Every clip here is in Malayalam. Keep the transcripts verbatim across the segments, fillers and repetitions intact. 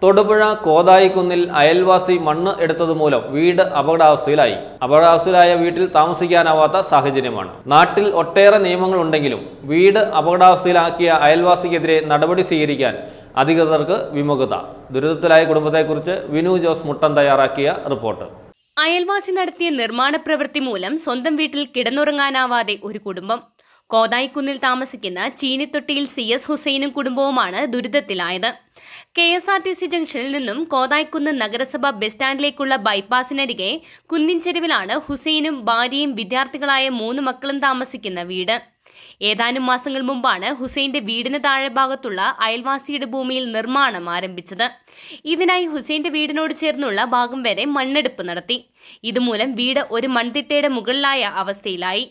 Thodupuzha, Kodai Kunil, Ayelvasi, Manna Edatamulam, Weed Abada Silai, Abada Silaya Vitil, Tamsiganavata, Sahajiniman, Natil Otera Namangal Undangilum, Weed Abada Silakia, Ayelvasi Gedre, Nadabadi Sirigan, Adigadarka, Vimogata, Durutalai Kurubata Kurche, Vinu Jos Mutandayarakia, reporter. Ayelvasi Narthi Nirmana Pravertimulam, Sondam Vitil Kidanuranganavade Urikudumba. Kodai Kunil Tamasikina, Chini Tutil C S Hussein and Kudumbo Mana, Durida Tilaida. K S R T C Junction Linum, Kodai Kunan Nagarasaba, Bestand Lakula bypass in a decay, Kundin Cherivilana, Hussein, Badi, Bidartikalaya, Moon, Makalan Tamasikina Vida. Edan Masangal Mumbana, Hussein the Vid in the Tarabagatula, Ayelvasi de Bumil Nirmana Maram Bichada. Idanai Hussein the Vid no Chernula, Bagam Vere, Mandad Panarati. Idamulam Vida or Mantitate Mugalaya Avastilai.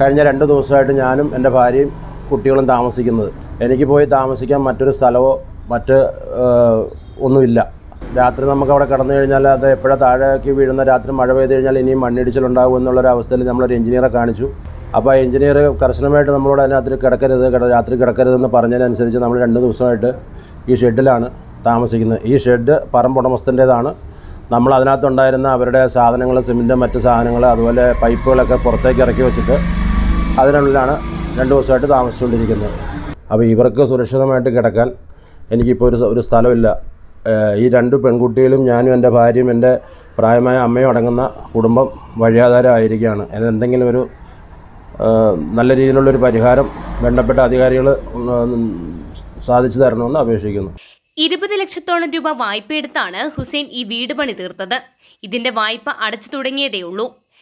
കഴിഞ്ഞ രണ്ട് ദിവസമായിട്ട് ഞാനും എൻ്റെ ഭാര്യയും കുട്ടികളും താമസിക്കുന്നത്. എനിക്ക് പോയി താമസിക്കാൻ മറ്റൊരു സ്ഥലമോ മറ്റ് ഒന്നുമില്ല. രാത്രി നമുക്ക് അവിടെ കിടന്നു കഴിഞ്ഞാൽ അത് എപ്പോഴാ താഴേക്ക് വീഴുന്ന രാത്രി മഴ പെയ്തു കഴിഞ്ഞാൽ ഇനിയും മണ്ണിടിച്ചിലുണ്ടാകും എന്നുള്ള ഒരു അവസ്ഥയിൽ നമ്മളൊരു എഞ്ചിനീയറെ കാണിച്ചു. അപ്പോൾ ആ എഞ്ചിനീയർ കർശനമായിട്ട് നമ്മളോട് അതിനകത്ത് കിടക്കരുത് രാത്രി കിടക്കരുതെന്ന് പറഞ്ഞതിനനുസരിച്ച് നമ്മൾ രണ്ട് ദിവസമായിട്ട് ഈ ഷെഡിലാണ് താമസിക്കുന്നത്. ഈ ഷെഡ് പറമ്പുടമസ്ഥൻ്റേതാണ്. നമ്മൾ അതിനകത്തുണ്ടായിരുന്ന അവരുടെ സാധനങ്ങൾ സിമെൻറ്റും മറ്റ് സാധനങ്ങൾ അതുപോലെ പൈപ്പുകളൊക്കെ പുറത്തേക്ക് ഇറക്കി വെച്ചിട്ട് അതിനുള്ളിലാണ് രണ്ട് ദിവസമായിട്ട് താമസിച്ചുകൊണ്ടിരിക്കുന്നത്. അപ്പോൾ ഇവർക്ക് സുരക്ഷിതമായിട്ട് കിടക്കാൻ എനിക്കിപ്പോൾ ഒരു ഒരു സ്ഥലമില്ല. ഈ രണ്ട് പെൺകുട്ടികളും ഞാനും എൻ്റെ ഭാര്യയും എൻ്റെ പ്രായമായ അമ്മയും അടങ്ങുന്ന കുടുംബം വഴിയാധാരമായിരിക്കുകയാണ്. എന്തെങ്കിലും ഒരു നല്ല രീതിയിലുള്ളൊരു പരിഹാരം ബന്ധപ്പെട്ട അധികാരികൾ സാധിച്ചു തരണമെന്ന് അപേക്ഷിക്കുന്നു. ഇരുപത് ലക്ഷത്തോളം രൂപ വായ്പയെടുത്താണ് ഹുസൈൻ ഈ വീട് പണി തീർത്തത്. ഇതിന്റെ വായ്പ അടച്ചു തുടങ്ങിയതേ ഉള്ളൂ.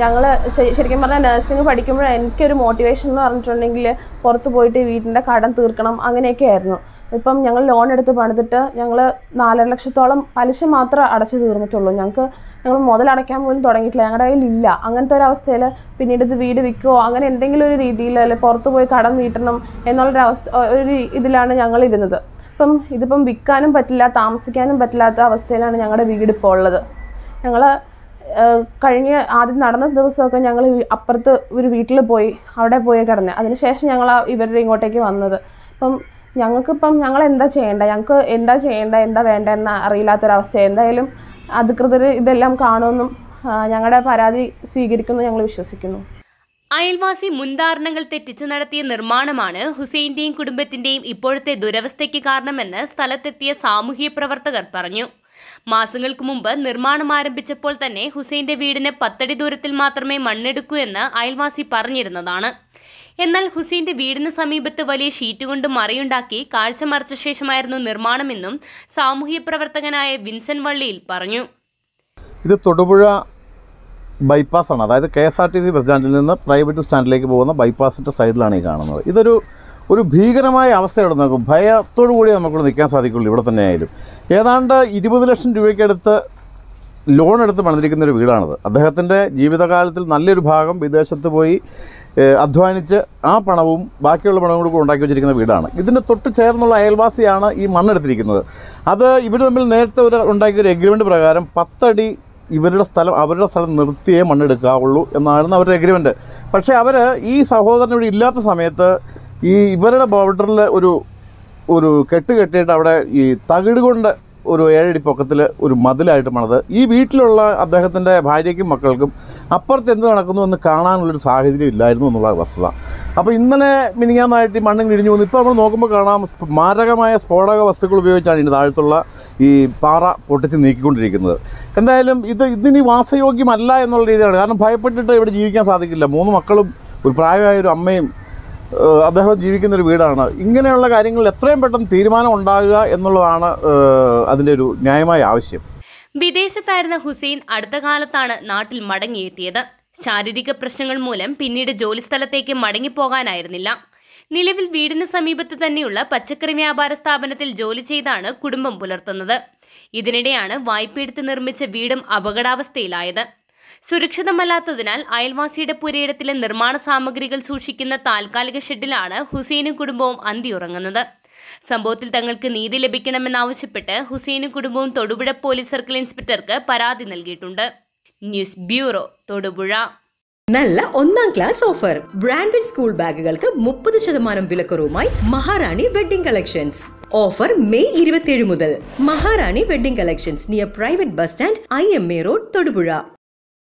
ഞങ്ങൾ ശരിക്കും പറഞ്ഞാൽ നഴ്സിംഗ് പഠിക്കുമ്പോൾ എനിക്കൊരു മോട്ടിവേഷൻ എന്ന് പറഞ്ഞിട്ടുണ്ടെങ്കിൽ പുറത്ത് പോയിട്ട് വീടിൻ്റെ കടം തീർക്കണം അങ്ങനെയൊക്കെ ആയിരുന്നു. ഇപ്പം ഞങ്ങൾ ലോൺ എടുത്ത് പണിതിട്ട് ഞങ്ങൾ നാലര ലക്ഷത്തോളം പലിശ മാത്രം അടച്ചു തീർന്നിട്ടുള്ളൂ. ഞങ്ങൾക്ക് ഞങ്ങൾ മുതലടയ്ക്കാൻ പോലും തുടങ്ങിയിട്ടില്ല. ഞങ്ങളുടെ കയ്യിലില്ല. അങ്ങനത്തെ ഒരവസ്ഥയിൽ പിന്നീട് ഇത് വീട് വിൽക്കുമോ അങ്ങനെ എന്തെങ്കിലും ഒരു രീതിയിൽ അല്ലെ പുറത്ത് പോയി കടം വീട്ടണം എന്നുള്ളൊരവസ്ഥ ഒരു ഇതിലാണ് ഞങ്ങളിരുന്നത്. ഇപ്പം ഇതിപ്പം വിൽക്കാനും പറ്റില്ല താമസിക്കാനും പറ്റില്ലാത്ത അവസ്ഥയിലാണ് ഞങ്ങളുടെ വീട് ഇപ്പോൾ ഉള്ളത്. ഞങ്ങൾ കഴിഞ്ഞ ആദ്യം നടന്ന ദിവസമൊക്കെ ഞങ്ങൾ അപ്പുറത്ത് ഒരു വീട്ടിൽ പോയി അവിടെ പോയി കിടന്നത്. അതിനുശേഷം ഞങ്ങൾ ഇവരുടെ ഇങ്ങോട്ടേക്ക് വന്നത്. അപ്പം ഞങ്ങൾക്കിപ്പം ഞങ്ങൾ എന്താ ചെയ്യേണ്ടത് ഞങ്ങൾക്ക് എന്താ ചെയ്യേണ്ട എന്താ വേണ്ട എന്ന് അറിയില്ലാത്തൊരവസ്ഥ. എന്തായാലും അധികൃതർ ഇതെല്ലാം കാണുമെന്നും ഞങ്ങളുടെ പരാതി സ്വീകരിക്കുമെന്ന് ഞങ്ങൾ വിശ്വസിക്കുന്നു. അയൽവാസി മുൻധാരണകൾ തെറ്റിച്ച് നടത്തിയ നിർമ്മാണമാണ് ഹുസൈൻ്റെയും കുടുംബത്തിൻ്റെയും ഇപ്പോഴത്തെ ദുരവസ്ഥയ്ക്ക് കാരണമെന്ന് സ്ഥലത്തെത്തിയ സാമൂഹ്യ പ്രവർത്തകർ പറഞ്ഞു. മാസങ്ങൾക്ക് മുമ്പ് നിർമ്മാണം ആരംഭിച്ചപ്പോൾ തന്നെ ഹുസൈൻ്റെ വീടിന് പത്തടി ദൂരത്തിൽ മാത്രമേ മണ്ണെടുക്കൂ എന്ന് അയൽവാസി പറഞ്ഞിരുന്നതാണ്. എന്നാൽ ഹുസൈൻ്റെ വീടിന് സമീപത്ത് വലിയ ഷീറ്റ് കൊണ്ട് മറയുണ്ടാക്കി കാഴ്ച മറച്ച ശേഷമായിരുന്നു നിർമ്മാണമെന്നും സാമൂഹ്യ പ്രവർത്തകനായ വിൻസൻ വള്ളിയിൽ പറഞ്ഞു. ഇത് തൊടുപുഴ ബൈപ്പാസാണ്. അതായത് K S R T C bus സ്റ്റാൻഡിൽ നിന്ന് പ്രൈവറ്റ് സ്റ്റാൻഡിലേക്ക് പോകുന്ന ബൈപ്പാസിൻ്റെ സൈഡിലാണ് ഈ കാണുന്നത്. ഇതൊരു ഒരു ഭീകരമായ അവസ്ഥയോടെ നമുക്ക് ഭയത്തോടു കൂടി നമുക്കിവിടെ നിൽക്കാൻ സാധിക്കുള്ളൂ. ഇവിടെ തന്നെ ആയാലും ഏതാണ്ട് ഇരുപത് ലക്ഷം രൂപയ്ക്കടുത്ത് ലോൺ എടുത്ത് പണിതിരിക്കുന്ന ഒരു വീടാണിത്. അദ്ദേഹത്തിൻ്റെ ജീവിതകാലത്തിൽ നല്ലൊരു ഭാഗം വിദേശത്ത് പോയി അധ്വാനിച്ച് ആ പണവും ബാക്കിയുള്ള പണവും കൂടി ഉണ്ടാക്കി വെച്ചിരിക്കുന്ന വീടാണ്. ഇതിന് തൊട്ട് ചേർന്നുള്ള അയൽവാസിയാണ് ഈ മണ്ണെടുത്തിരിക്കുന്നത്. അത് ഇവർ തമ്മിൽ നേരത്തെ ഒരു ഉണ്ടാക്കിയൊരു എഗ്രിമെൻറ്റ് പ്രകാരം പത്തടി ഇവരുടെ സ്ഥലം അവരുടെ സ്ഥലം നിർത്തിയേ മണ്ണെടുക്കാവുള്ളൂ എന്നായിരുന്നു അവരുടെ എഗ്രിമെൻറ്റ്. പക്ഷേ അവർ ഈ സഹോദരൻ ഇവിടെ ഇല്ലാത്ത സമയത്ത് ഈ ഇവരുടെ ബോർഡറിൽ ഒരു ഒരു കെട്ട് കെട്ടിയിട്ട് അവിടെ ഈ തകിട് കൊണ്ട് ഒരു ഏഴടി പൊക്കത്തിൽ ഒരു മതിലായിട്ട് പണിത് ഈ വീട്ടിലുള്ള അദ്ദേഹത്തിൻ്റെ ഭാര്യയ്ക്കും മക്കൾക്കും അപ്പുറത്ത് എന്ത് നടക്കുന്നു എന്ന് കാണാനുള്ളൊരു സാഹചര്യം ഇല്ലായിരുന്നു എന്നുള്ള വസ്തുത. അപ്പോൾ ഇന്നലെ മിനിങ്ങാന്നായിട്ട് മണ്ണിൽ ഇടിഞ്ഞു വന്നു. ഇപ്പോൾ നമ്മൾ നോക്കുമ്പോൾ കാണാം മാരകമായ സ്ഫോടക വസ്തുക്കൾ ഉപയോഗിച്ചാണ് ഇതിന് താഴത്തുള്ള ഈ പാറ പൊട്ടിച്ച് നീക്കിക്കൊണ്ടിരിക്കുന്നത്. എന്തായാലും ഇത് ഇതിനി വാസയോഗ്യമല്ല എന്നുള്ള രീതിയിലാണ്. കാരണം ഭയപ്പെട്ടിട്ട് ഇവിടെ ജീവിക്കാൻ സാധിക്കില്ല. മൂന്ന് മക്കളും ഒരു പ്രായമായൊരു അമ്മയും അദ്ദേഹം ജീവിക്കുന്നൊരു വീടാണ്. ഇങ്ങനെയുള്ള കാര്യങ്ങളിൽ എത്രയും പെട്ടെന്ന് തീരുമാനം ഉണ്ടാകുക എന്നുള്ളതാണ് അതിൻ്റെ ഒരു ന്യായമായ ആവശ്യം. വിദേശത്തായിരുന്ന ഹുസൈൻ അടുത്ത കാലത്താണ് നാട്ടിൽ മടങ്ങിയെത്തിയത്. ശാരീരിക പ്രശ്നങ്ങൾ മൂലം പിന്നീട് ജോലിസ്ഥലത്തേക്ക് മടങ്ങിപ്പോകാനായിരുന്നില്ല. നിലവിൽ വീടിന് സമീപത്ത് തന്നെയുള്ള പച്ചക്കറി വ്യാപാര സ്ഥാപനത്തിൽ ജോലി ചെയ്താണ് കുടുംബം പുലർത്തുന്നത്. ഇതിനിടെയാണ് വായ്പയെടുത്ത് നിർമ്മിച്ച വീടും അപകടാവസ്ഥയിലായത്. സുരക്ഷിതമല്ലാത്തതിനാൽ അയൽവാസിയുടെ പുരയിടത്തിലെ നിർമ്മാണ സാമഗ്രികൾ സൂക്ഷിക്കുന്ന താൽക്കാലിക ഷെഡിലാണ് ഹുസൈനും കുടുംബവും അന്തിയുറങ്ങുന്നത്. സംഭവത്തിൽ തങ്ങൾക്ക് നീതി ലഭിക്കണമെന്നാവശ്യപ്പെട്ട് ഹുസൈനും കുടുംബവും തൊടുപുഴ പോലീസ് സർക്കിൾ ഇൻസ്പെക്ടർക്ക് പരാതി നൽകിയിട്ടുണ്ട്. News bureau, Thodupuzha. നല്ല ഒന്നാം ക്ലാസ് ഓഫർ. ബ്രാൻഡഡ് സ്കൂൾ ബാഗുകൾക്ക് മുപ്പത് ശതമാനം വിലക്കുറവുമായി Maharani wedding collections. Offer May ഇരുപത്തിയേഴ് മുതൽ. Maharani wedding collections near private bus stand, I M A road, Thodupuzha.